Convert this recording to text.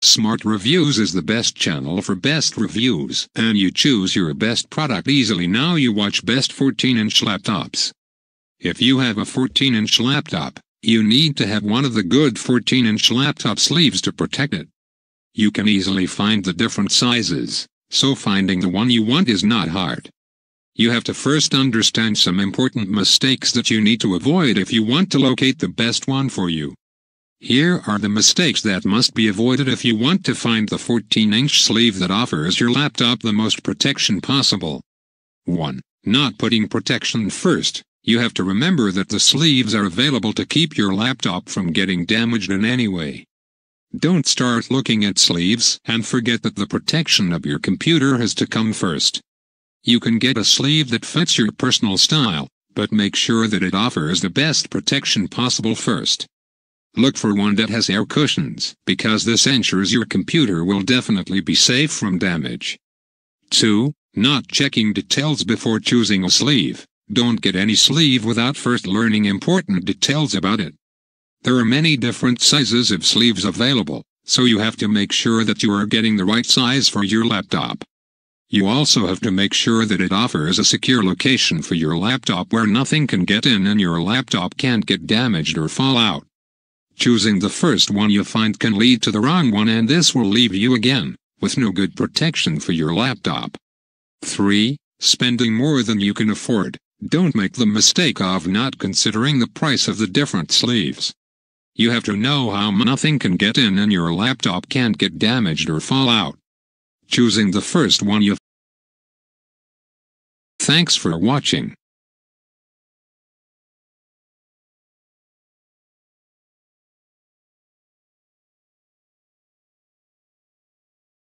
Smart Reviews is the best channel for best reviews, and you choose your best product easily. Now you watch best 14-inch laptops. If you have a 14-inch laptop, you need to have one of the good 14-inch laptop sleeves to protect it. You can easily find the different sizes, so finding the one you want is not hard. You have to first understand some important mistakes that you need to avoid if you want to locate the best one for you. Here are the mistakes that must be avoided if you want to find the 14-inch sleeve that offers your laptop the most protection possible. 1. Not putting protection first. You have to remember that the sleeves are available to keep your laptop from getting damaged in any way. Don't start looking at sleeves and forget that the protection of your computer has to come first. You can get a sleeve that fits your personal style, but make sure that it offers the best protection possible first. Look for one that has air cushions, because this ensures your computer will definitely be safe from damage. 2. Not checking details before choosing a sleeve. Don't get any sleeve without first learning important details about it. There are many different sizes of sleeves available, so you have to make sure that you are getting the right size for your laptop. You also have to make sure that it offers a secure location for your laptop where nothing can get in and your laptop can't get damaged or fall out. Choosing the first one you find can lead to the wrong one, and this will leave you again with no good protection for your laptop. 3. Spending more than you can afford. Don't make the mistake of not considering the price of the different sleeves. You have to know how nothing can get in and your laptop can't get damaged or fall out. Choosing the first one you. Thanks for watching.